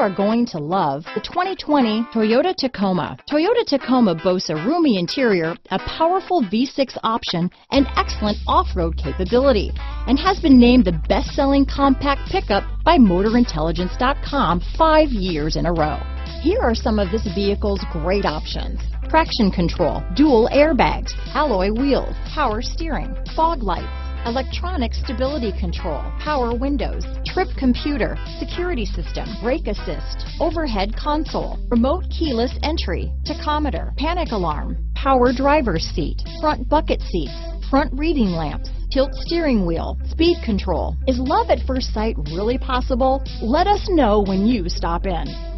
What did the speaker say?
are going to love the 2020 Toyota Tacoma. Toyota Tacoma boasts a roomy interior, a powerful V6 option, and excellent off-road capability, and has been named the best-selling compact pickup by MotorIntelligence.com 5 years in a row. Here are some of this vehicle's great options: traction control, dual airbags, alloy wheels, power steering, fog lights, electronic stability control, power windows, trip computer, security system, brake assist, overhead console, remote keyless entry, tachometer, panic alarm, power driver's seat, front bucket seats, front reading lamps, tilt steering wheel, speed control. Is love at first sight really possible? Let us know when you stop in.